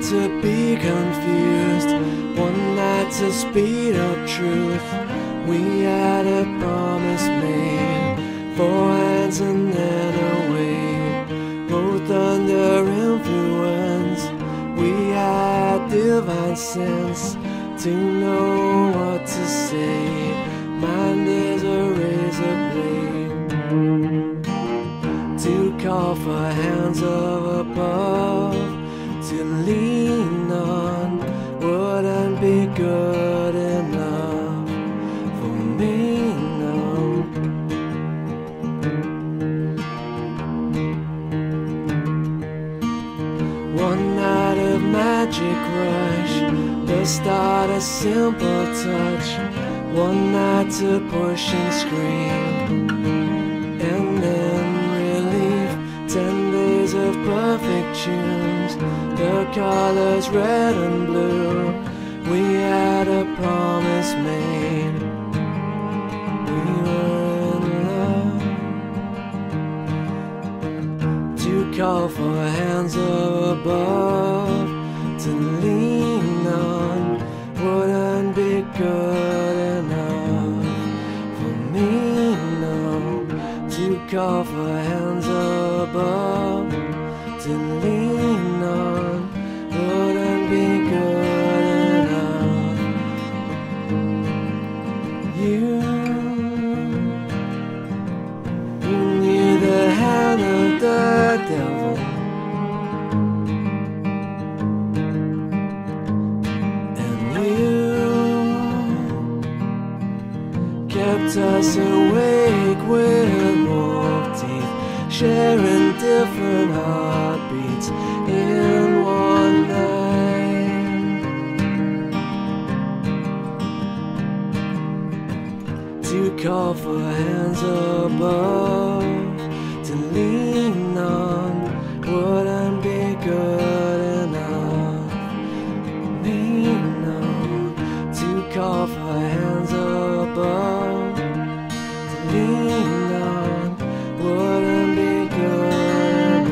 not to be confused, one night to speed up truth. We had a promise made, four hands and then away. Both under influence, we had divine sense to know what to say. Mine is a razor blade to call for hands of above. To lean on wouldn't be good enough for me, no. One night of magic rush, the start a simple touch. One night to push and scream, and then relief. 10 days of perfect tunes, the colors red and blue. We had a promise made, we were in love. To call for hands of above, to lean on wouldn't be good enough for me, no. To call for hands of above, to lean on wouldn't be good enough. You knew the hand of the devil, and you kept us awake with more teeth, sharing different heartbeats in one night. To call for hands above, to lean on wouldn't be good enough. Lean on. To call for hands above, to lean on wouldn't be good.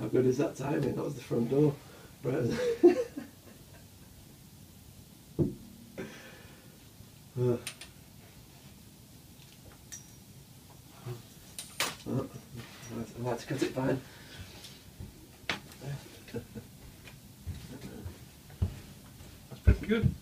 How good is that timing? That was the front door. I'd like to cut it fine. That's pretty good.